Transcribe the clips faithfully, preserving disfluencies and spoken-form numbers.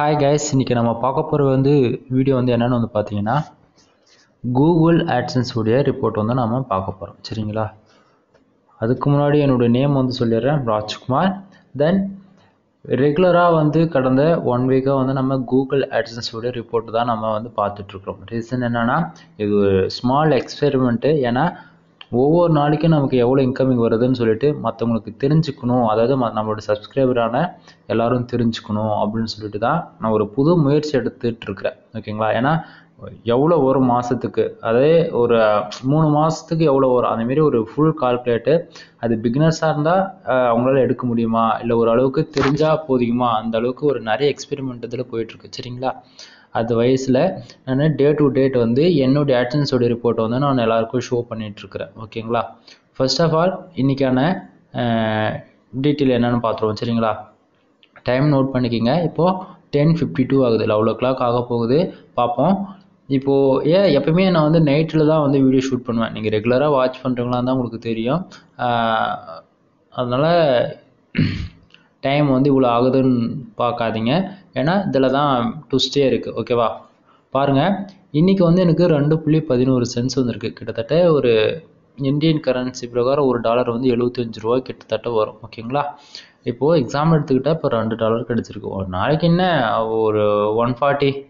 Hi guys, இன்னைக்கு நம்ம பார்க்க போற வந்து வீடியோ வந்து என்னன்னு வந்து பாத்தீங்கன்னா Google Adsense உடைய ரிப்போர்ட் வந்து நாம பார்க்க போறோம் சரிங்களா அதுக்கு முன்னாடி என்னோட நேம் வந்து சொல்லிறேன் ராஜ்குமார் தென் ரெகுலரா வந்து கடந்த one week-ஆ வந்து நம்ம Google Adsense உடைய ரிப்போர்ட் தான் நாம வந்து பார்த்துட்டு இருக்கோம் ரீசன் என்னன்னா இது ஸ்மால் எக்ஸ்பெரிமென்ட் ஏனா ஒவ்வொரு நாளுக்கு நமக்கு எவ்வளவு இன்கமிங் வருதுன்னு சொல்லிட்டு மத்தவங்களுக்கு தெரிஞ்சுக்கணும் அதாவது நம்மளோட சப்ஸ்கிரைபரான எல்லாரும் தெரிஞ்சுக்கணும் அப்படினு சொல்லிட்டு தான் நான் ஒரு புது முயற்சி எடுத்துட்டு இருக்கேன் ஓகேங்களா ஏனா எவ்வளவு ஒரு மாசத்துக்கு அதே ஒரு மூணு மாசத்துக்கு எவ்வளவு ஒரு அந்த மாதிரி ஒரு ফুল கால்குலேட் அது beginners-ஆ இருந்தா அவங்களால எடுக்க முடியுமா இல்ல ஒரு அளவுக்கு தெரிஞ்சா போதுமா அந்த அளவுக்கு ஒரு நிறைய எக்ஸ்பெரிமென்ட் இதல போயிட்டு இருக்கு சரிங்களா At the wise la and day to date on the end of the Adsense report on the non alarco show panic. Okay, first of all, inicana uh, detail and patron seringla time note panicking ipo ten fifty two of the level o'clock agapo de papo. Ipo, yeah, Yapame on the night on the video shoot pan regular watch Fantalanda Murkuteria uh another time on the Ulagan Pakadinga. And the Ladam to stay. Okay, Parna Inicon and Gurundu Pulipadin or cents on the Katata or Indian currency program or dollar on the Eluthin Juroi Kitata or Okingla. Ipo examined the tap or hundred dollar credits or Narkina or one forty,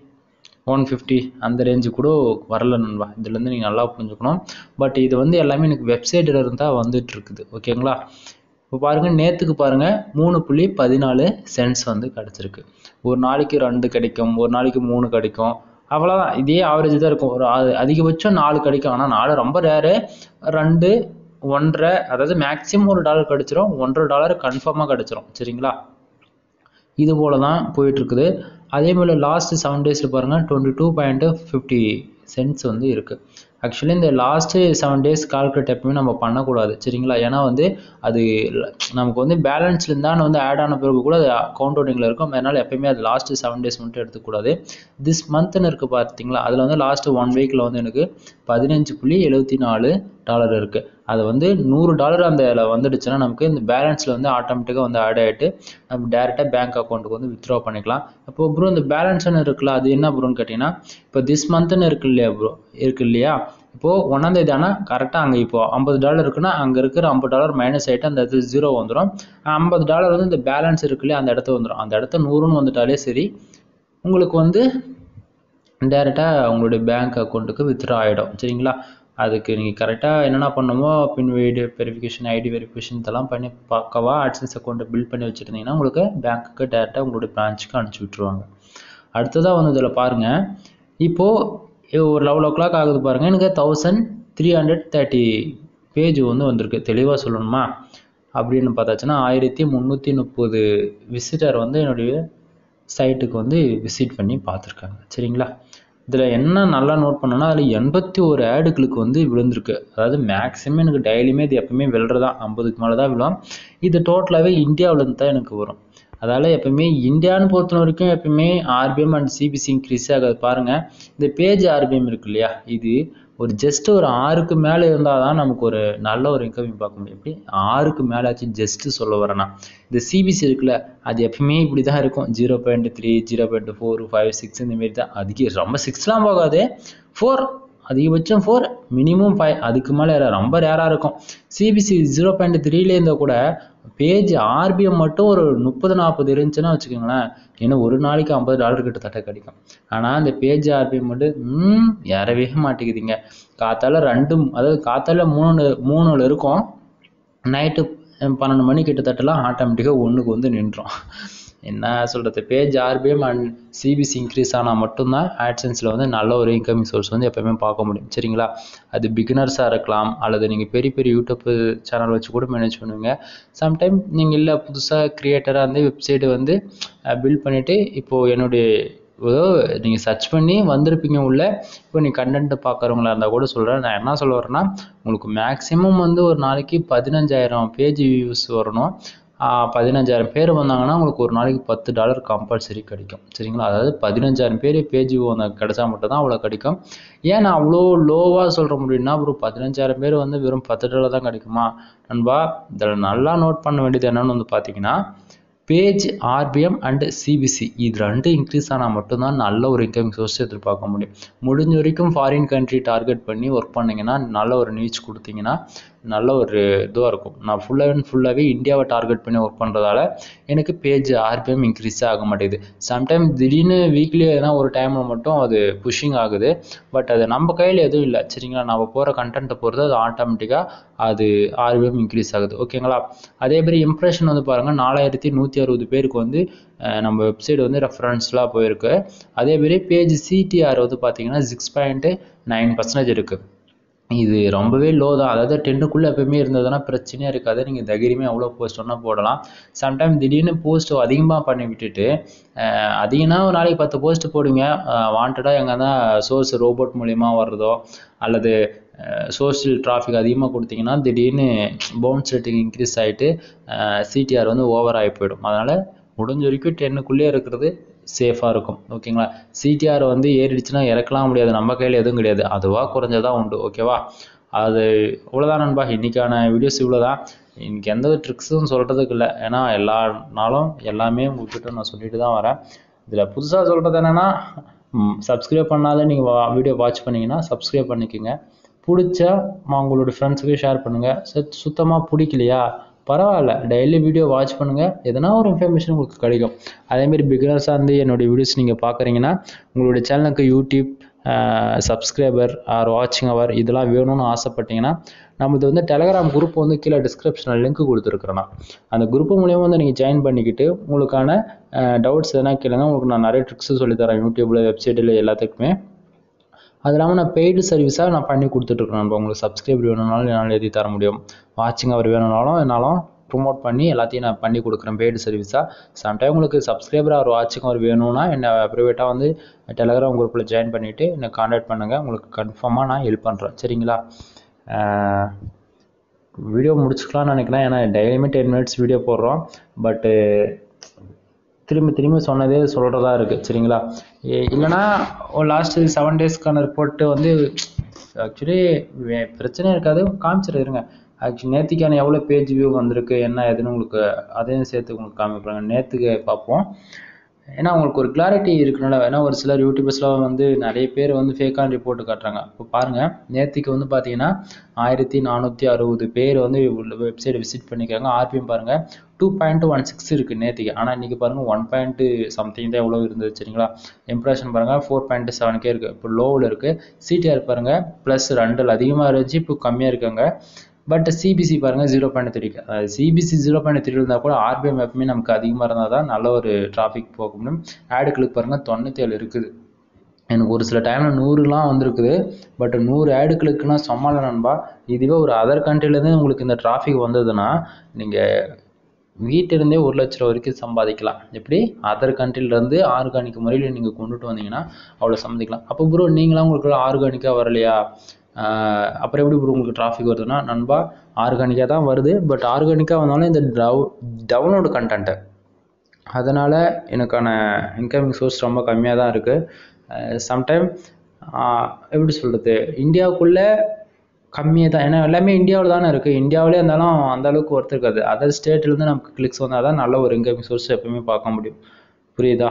one fifty, and the range you could Varlan the London allow Punjukno, but either one the Alaminic website on the trick. Okingla. பாருங்க நேத்துக்கு பாருங்க three point one four cents வந்து கிடைச்சிருக்கு ஒரு நாளைக்கு two கிடைக்கும் ஒரு நாளைக்கு three கிடைக்கும் அவ்வளவுதான் இதே एवरेज தான் இருக்கும் ஒரு அதிகபட்சம் four கிடைக்கும் ஆனா four ரொம்ப rare two one point five அதாவது மேக்ஸिमम ஒரு டாலர் கிடைச்சிரும் one point five டாலர் கன்ஃபார்மா கிடைச்சிரும் சரிங்களா இது போல தான் போயிட்டு இருக்குது அதே போல லாஸ்ட் seven டேஸ்ல பாருங்க twenty two point five zero cents வந்து இருக்கு Actually, in the last seven days, calculate எப்பவுமே நம்ம பண்ண கூடாது சரிங்களா ஏனா வந்து அது நமக்கு வந்து பேலன்ஸ்ல இருந்தா வந்து ஆட் ஆன பிறகு கூட கவுண்டவுட்டிங்ல இருக்கும் அதனால எப்பவுமே அது last seven days மட்டும் எடுத்து கூடாது this month ன்னு இருக்கு பாத்தீங்களா அதுல வந்து last one week ல வந்து எனக்கு fifteen point seven four dollar இருக்கு அது வந்து one hundred டாலர் அந்தல வந்துடுச்சுனா நமக்கு இந்த பேலன்ஸ்ல வந்து ஆட்டோமேட்டிக்கா வந்து ஆட் ஆயிட்டு நம்ம டைரக்ட்டா பேங்க் அக்கவுண்ட்க்கு வந்து withdraw பண்ணிக்கலாம் அப்போ bro இந்த பேலன்ஸ் என்ன இருக்குல அது என்ன broன்னு கேட்டினா இப்போ this month ன்னு இருக்கு இல்லையா bro இருக்கு இல்லையா இப்போ one ஆம் தேதி ஆனா கரெக்ட்டா அங்க இப்போ fifty டாலர் இருக்குனா அங்க இருக்குற fifty டாலர் மைனஸ் ஆயிட்டா அந்த அது zero வந்துரும் fifty டாலர் வந்து இந்த பேலன்ஸ் இருக்குல அந்த இடத்து வந்துரும் அந்த இடத்து one hundred ன்னு வந்துட்டாலே சரி உங்களுக்கு வந்து டைரக்ட்டா உங்களோட பேங்க் அக்கவுண்ட்க்கு withdraw ஆயிடும் சரிங்களா அதுக்கு நீங்க கரெக்ட்டா என்னன்னா பண்ணனுமோ பின் வீடியோ வெரிஃபிகேஷன் ஐடி வெரிஃபிகேஷன் இதெல்லாம் பண்ணி பக்கவா Adsense அக்கவுண்ட் பில்ட் பண்ணி வச்சிருந்தீங்கன்னா உங்களுக்கு பேங்க்க்கு டைரக்ட்டா உங்களோட பிரான்ச்சுக்கு அனுப்பி விட்டுருவாங்க அடுத்ததா வந்து இதல பாருங்க இப்போ ஒரு eleven o'clock ஆகுது பாருங்க எனக்கு one thousand three hundred thirty page வந்து வந்திருக்கு தெளிவா சொல்லணுமா அப்படினு பார்த்தாச்சுனா one thousand three hundred thirty visitor வந்து என்னோட சைட்டுக்கு வந்து விசிட் பண்ணி பாத்துர்க்காங்க சரிங்களா இதுல என்ன நல்லா நோட் பண்ணனும்னா அதுல eighty one ஆட் கிளிக் வந்து விழுந்திருக்கு அதாவது மேக்ஸिमम எனக்கு டெய்லிமே இது எப்பவுமே விழுறதா fifty க்கு மேல தான் விழும் இது டோட்டலாவே இந்தியாவுல இருந்து தான் எனக்கு வரும் அதால எப்பவுமே இந்தியான்னு பொறுத்த வரைக்கும் எப்பவுமே R P M and C B C increase ஆகாது பாருங்க இந்த பேஜ் R P M இருக்கு இல்லையா இது ஒரு ஜஸ்ட் ஒரு six க்கு மேல இருந்தா தான் நமக்கு ஒரு நல்ல ஒரு இன்கம் பார்க்க முடியும் இப்படி six க்கு மேல ஆச்சு ஜஸ்ட் சொல்ல வரேனா இந்த C B C இருக்குல அது எப்பவுமே இப்படி தான் இருக்கும் zero point three zero point four five six இந்த மாதிரி தான் அதுக்கு ரொம்ப six லாம் போகாது four அதிகபட்சம் four minimum five அதுக்கு மேல ரொம்ப ரேரா இருக்கும் C B C zero point three ல இருந்தா கூட Page R B M மட்டும் ஒரு thirty forty இருந்துச்சுனா வெச்சுக்கங்களே ஏன்னா ஒரு நாளைக்கு fifty டாலர் கிட்ட தட்ட கிடைக்கும் ஆனா அந்த பேஜ் R B M மட்டும் யாரவே மாட்டிக்குதுங்க காத்தால ரெண்டும் அதாவது காத்தால three three ல இருக்கும் நைட் twelve மணி கிட்ட தட்டலாம் ஆட்டோமேட்டிக்கா one க்கு வந்து நின்றோம் என்ன சொல்றது page R B M and C B C increase ஆனா மட்டும் தான் Adsenseல வந்து நல்ல ஒரு income source வந்து எப்பவுமே பார்க்க முடியும் சரிங்களா அது beginners-ஆ இருக்கலாம் அல்லது நீங்க பெரிய பெரிய YouTube channel வச்சு கூட மேனேஜ் பண்ணுவீங்க சம்டைம் நீங்க இல்ல புதுசா creator-ஆ அந்த website வந்து build பண்ணிட்டு இப்போ என்னோட நீங்க சர்ச் பண்ணி வந்திருப்பீங்க உள்ள இப்போ நீ கண்டென்ட் பார்க்கறவங்களா இருந்தா கூட சொல்றேன் நான் என்ன சொல்ல வரேன்னா உங்களுக்கு maximum வந்து ஒரு நாளைக்கு fifteen thousand page views வரணும் fifteen thousand பேர் வந்தாங்கன்னா உங்களுக்கு ஒரு நாளைக்கு ten டாலர் கம்பல்சரி கிடைக்கும் சரிங்களா அதாவது fifteen thousand பேர் பேஜ் வந்து கிடைச்சா மட்டும் தான் அவ்வளவு கிடைக்கும் ஏன் நான் அவ்வளோ லோவா சொல்ற முடியும்னா bro fifteen thousand பேர் வந்து வெறும் ten டாலர் தான் கிடைக்குமா நண்பா இதெல்லாம் நல்லா நோட் பண்ண வேண்டியது என்னன்னு வந்து பாத்தீங்கன்னா page R P M and C B C. This increase on our income source. Foreign country target panni work panningana niche kuduthingana நல்ல ஒரு இதுவா இருக்கும். நான் ஃபுல்லா ஃபுல்லாவே இந்தியாவை டார்கெட் பண்ணி வர்க் பண்றதால எனக்கு page R P M increase ஆக மாட்டேங்குது. சம்டைம் திடீர்னு வீக்லி ஏனா ஒரு டைம்ல மட்டும் அது புஷிங் ஆகுது. பட் அது நம்ம கையில எதுவும் இல்ல. சரிங்களா? நாம போற கண்டென்ட் பொறுத்து அது ஆட்டோமேட்டிக்கா அது R P M இன்கிரீஸ் ஆகுது. ஓகேங்களா? அதே மாதிரி இம்ப்ரஷன் வந்து பாருங்க four thousand one hundred sixty பேருக்கு வந்து நம்ம வெப்சைட் வந்து ரெஃபரன்ஸ்ல போய் இருக்கு. அதே மாதிரி பேஜ் C T R வந்து பாத்தீங்கன்னா six point nine percent இருக்கு. இது ரொம்பவே லோ தான். அதாவது ten குள்ள எப்பவுமே இருந்ததுனா பிரச்சனையா இருக்காது. நீங்க தைரியமே அவ்ளோ போஸ்ட் ஒண்ணா போடலாம். சம்டைம் திடீர்னு போஸ்ட் அதிகமா பண்ணி விட்டுட்டு அதிகனா ஒரு நாளைக்கு ten போஸ்ட் போடுங்க. வாண்டடா எங்கனா சோர்ஸ் ரோபோட் மூலமா வரதோ அல்லது சோஷியல் டிராஃபிக் அதிகமா கொடுத்தீங்கன்னா திடீர்னு பவுன்ஸ் ரேட் இன்கிரீஸ் ஆயிட்டு C T R வந்து ஓவர் ஆயி போய்டும். அதனால முடிஞ்ச வரைக்கும் ten குள்ளே இருக்குது. சேஃபா இருக்கும். ஓகேங்களா? C T R வந்து ஏறிடுச்சுனா இறக்கலாம் முடியாது. நம்ம கையில எதுவும் கிடையாது. அதுவா குறஞ்சதா உண்டு. ஓகேவா? அது அவ்வளவுதான் நண்பா. இன்னைக்கான வீடியோஸ் இவ்வளவுதான். இன்னைக்கு எந்த ஒரு ட்ரிக்ஸும் சொல்றதுக்கு இல்ல. ஏன்னா எல்லா நாளும் எல்லாமே உங்ககிட்ட நான் சொல்லிட்டு தான் வரேன். இதுல புதுசா சொல்றது என்னன்னா சப்ஸ்கிரைப் பண்ணாத நீங்க வீடியோ வாட்ச் பண்ணீங்கன்னா சப்ஸ்கிரைப் பண்ணிக்கோங்க. பிடிச்சா உங்களோட ஃப்ரெண்ட்ஸுக்கு ஷேர் பண்ணுங்க. சுத்தமா பிடிக்கலையா பரவாயில்ல, டெய்லி வீடியோ வாட்ச் பண்ணுங்க. எதனா ஒரு இன்ஃபர்மேஷன் உங்களுக்கு கிடைக்கும். அதேமாதிரி பிகினர்ஸாக இருந்து என்னுடைய வீடியோஸ் நீங்கள் பார்க்குறீங்கன்னா உங்களுடைய சேனலுக்கு யூடியூப் சப்ஸ்கிரைபர் ஆர் வாட்சிங் அவர் இதெல்லாம் வேணும்னு ஆசைப்பட்டீங்கன்னா நம்மளது வந்து டெலகிராம் குரூப் வந்து கீழே டிஸ்கிரிப்ஷனில் லிங்க் கொடுத்துருக்குறேன்னா அந்த குரூப் மூலியமாக வந்து நீங்கள் ஜாயின் பண்ணிக்கிட்டு உங்களுக்கான டவுட்ஸ் எதனா கேளுங்க. உங்களுக்கு நான் நிறைய ட்ரிக்ஸு சொல்லித்தரேன் யூடியூப்பில் வெப்சைட்டில் எல்லாத்துக்குமே. அது இல்லாமல் நான் பெய்டு சர்வீஸாக நான் பண்ணி கொடுத்துட்ருக்கேன் நண்பா. உங்களுக்கு சப்ஸ்கிரைப் வேணும்னாலும் என்னால் எழுதி தர முடியும். வாட்சிங் அவர் வேணும்னாலும் என்னாலும் ப்ரொமோட் பண்ணி எல்லாத்தையும் நான் பண்ணி கொடுக்குறேன் பெய்டு சர்வீஸாக. சம்டைம் உங்களுக்கு சப்ஸ்கிரைபர் அவர் வாட்சிங் அவர் வேணும்னா என்னை ப்ரைவேட்டாக வந்து டெலகிராம் குரூப்பில் ஜாயின் பண்ணிவிட்டு என்னை காண்டாக்ட் பண்ணுங்கள். உங்களுக்கு கன்ஃபார்மாக நான் ஹெல்ப் பண்ணுறேன். சரிங்களா? வீடியோ முடிச்சுக்கலாம்னு நினைக்கிறேன். ஏன்னா டெய்லியுமே டென் மினிட்ஸ் வீடியோ போடுறோம். பட்டு திரும்பி திரும்பி சொன்னதே சொல்கிறதா இருக்குது. சரிங்களா? இல்லைனா லாஸ்ட்டு செவன் டேஸ்க்கான ரிப்போர்ட்டு வந்து ஆக்சுவலி பிரச்சனையே இருக்காது. காமிச்சிருங்க. ஆக்சுவலி நேற்றுக்கான எவ்வளோ பேஜ் வியூ வந்திருக்கு என்ன எதுன்னு உங்களுக்கு அதையும் சேர்த்து உங்களுக்கு காமிப்பாங்க. நேற்றுக்கு பார்ப்போம். ஏன்னா உங்களுக்கு ஒரு கிளாரிட்டி இருக்கணும்ல. ஏன்னா ஒரு சிலர் யூடியூபர்ஸ்லாம் வந்து நிறைய பேர் வந்து ஃபேக்கான ரிப்போர்ட் காட்டுறாங்க. இப்போ பாருங்கள் நேற்றுக்கு வந்து பார்த்தீங்கன்னா ஆயிரத்தி நானூற்றி அறுபது பேர் வந்து வெப்சைட் விசிட் பண்ணிக்கிறாங்க. R P M பாருங்கள் டூ பாயிண்ட் ஒன் சிக்ஸ் இருக்குது நேற்றுக்கு. ஆனால் இன்றைக்கி பாருங்கள் ஒன் பாயிண்ட் சம்திங் தான் எவ்வளோ இருந்தது. சரிங்களா? இம்ப்ரெஷன் பாருங்கள் ஃபோர் பாயிண்ட் செவன் கே இருக்குது. இப்போ லோவில் இருக்குது. C T R பாருங்கள் ப்ளஸ் ரெண்டில் அதிகமாக இருந்துச்சு. இப்போ கம்மியாக இருக்காங்க. பட் C B C பாருங்கள் ஜீரோ பாயிண்ட் த்ரீக்கு C B C zero point three இருந்தால் கூட R P M எப்பவுமே நமக்கு அதிகமாக இருந்தால் தான் நல்ல ஒரு டிராஃபிக் போக முடியும். ஆடு கிளிக் பாருங்கள் தொண்ணூற்றி ஏழு இருக்குது. எனக்கு ஒரு சில டைமில் நூறுலாம் வந்திருக்குது. பட் நூறு ஆடு கிளிக்குன்னா சமாளம் நண்பா. இதுவே ஒரு அதர் கண்ட்ரிலேருந்து உங்களுக்கு இந்த டிராஃபிக் வந்ததுன்னா நீங்கள் வீட்டிலேருந்தே ஒரு லட்ச ரூபா வரைக்கும் சம்பாதிக்கலாம். எப்படி அதர் கண்ட்ரிலேருந்து ஆர்கானிக் முறையில் நீங்கள் கொண்டுட்டு வந்தீங்கன்னா அவ்வளோ சம்பாதிக்கலாம். அப்போ ப்ரோ நீங்களாம் உங்களுக்கு ஆர்கானிக்காக வரலையா அப்புறம் எப்படி ப்ரோ உங்களுக்கு டிராஃபிக் வருதுன்னா நண்பா ஆர்கானிக்காக தான் வருது. பட் ஆர்கானிக்காக வந்தாலும் இந்த டவு டவுன்லோடு கண்டென்ட்டு அதனால் எனக்கான இன்கமிங் சோர்ஸ் ரொம்ப கம்மியாக தான் இருக்குது. சம்டைம் எப்படி சொல்கிறது இந்தியாவுக்குள்ளே கம்மியாக தான். ஏன்னா எல்லாமே இந்தியாவில் தானே இருக்குது. இந்தியாவிலே இருந்தாலும் அந்தளவுக்கு ஒருத்தருக்காது. அதர் ஸ்டேட்லேருந்து நமக்கு கிளிக்ஸ் வந்தால் தான் நல்ல ஒரு இன்கமிங் சோர்ஸ் எப்பவுமே பார்க்க முடியும். புரியுதா?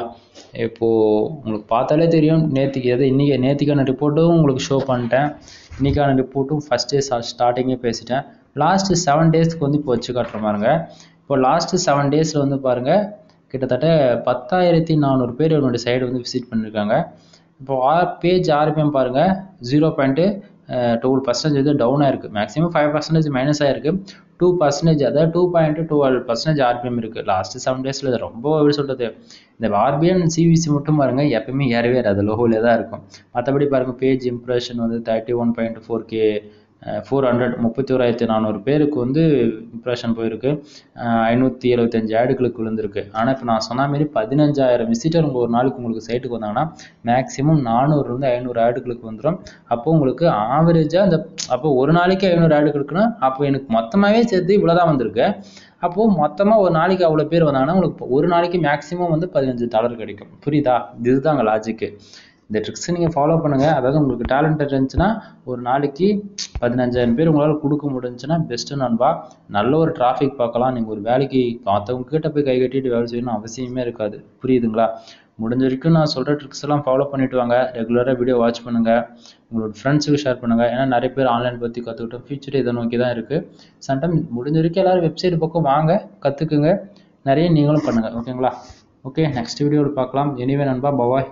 இப்போது உங்களுக்கு பார்த்தாலே தெரியும் நேற்றுக்கு எது இன்றைக்கி நேற்றுக்கான ரிப்போர்ட்டும் உங்களுக்கு ஷோ பண்ணிட்டேன். இன்றைக்கான ரிப்போர்ட்டும் ஃபஸ்ட் டே ஸ்டார்டிங்கே பேசிட்டேன். லாஸ்ட்டு செவன் டேஸ்க்கு வந்து இப்போ வச்சு காட்டுற பாருங்க. இப்போ லாஸ்ட்டு செவன் டேஸில் வந்து பாருங்கள் கிட்டத்தட்ட பத்தாயிரத்தி நானூறு பேர் என்னுடைய சைடு வந்து விசிட் பண்ணியிருக்காங்க. இப்போ R page R P M பாருங்கள் ஜீரோ பாயிண்ட்டு டுவெல் பர்சன்டேஜ் வந்து டவுன் ஆயிருக்கு. மேக்ஸிமம் ஃபைவ் பர்சன்டேஜ் மைனஸ் ஆயிருக்கு. டூ பர்சன்டேஜ் அதாவது two point twelve percentage R P M இருக்கு லாஸ்ட் செவன் டேஸ்ல. இது ரொம்ப எப்படி சொல்றது இந்த R P M C B C மட்டும் பாருங்க எப்பவுமே ஏறவே அது லோகோலே தான் இருக்கும். மற்றபடி பாருங்க பேஜ் இம்ப்ரெஷன் வந்து thirty one point four K four hundred முப்பத்தி ஓராயிரத்தி நானூறு பேருக்கு வந்து இம்ப்ரெஷன் போயிருக்கு. ஐநூற்றி எழுபத்தஞ்சு ஆடுகளுக்கு விழுந்திருக்கு. ஆனால் இப்போ நான் சொன்ன மாதிரி பதினஞ்சாயிரம் விசிட்டர் உங்கள் ஒரு நாளுக்கு உங்களுக்கு சைட்டுக்கு வந்தாங்கன்னா மேக்ஸிமம் நானூறுலேருந்து ஐநூறு ஆடுகளுக்கு வந்துடும். அப்போ உங்களுக்கு ஆவரேஜாக இந்த அப்போ ஒரு நாளைக்கு ஐநூறு ஆடுகளுக்குன்னா அப்போ எனக்கு மொத்தமாகவே சேர்த்து இவ்வளோதான் வந்திருக்கு. அப்போது மொத்தமாக ஒரு நாளைக்கு அவ்வளோ பேர் வந்தாங்கன்னா உங்களுக்கு ஒரு நாளைக்கு மேக்ஸிமம் வந்து பதினஞ்சு டாலர் கிடைக்கும். புரியுதா? இதுதாங்க லாஜிக்கு. இந்த ட்ரிக்ஸை நீங்கள் ஃபாலோ பண்ணுங்கள். அதாவது உங்களுக்கு டேலண்டட் இருந்துச்சுன்னா ஒரு நாளைக்கு பதினஞ்சாயிரம் பேர் உங்களால் கொடுக்க முடிஞ்சுன்னா பெஸ்ட்டு நண்பா. நல்ல ஒரு டிராஃபிக் பார்க்கலாம். நீங்கள் ஒரு வேலைக்கு மற்றவங்க கிட்ட போய் கை கட்டிட்டு வேலை செய்யணும் அவசியமே இருக்காது. புரியுதுங்களா? முடிஞ்ச வரைக்கும் நான் சொல்கிற ட்ரிக்ஸ் எல்லாம் ஃபாலோ பண்ணிட்டு வாங்க. ரெகுலராக வீடியோ வாட்ச் பண்ணுங்கள், உங்களோட ஃப்ரெண்ட்ஸுக்கு ஷேர் பண்ணுங்கள். ஏன்னா நிறைய பேர் ஆன்லைன் பற்றி கற்றுக்கிட்டோம், ஃபியூச்சர் இதை நோக்கி தான் இருக்குது. சம்டைம் முடிஞ்ச வரைக்கும் எல்லோரும் வெப்சைட் பக்கம் வாங்க, கற்றுக்குங்க, நிறைய நீங்களும் பண்ணுங்கள். ஓகேங்களா? ஓகே, நெக்ஸ்ட் வீடியோவில் பார்க்கலாம். எனிவே நண்பா, பாய்.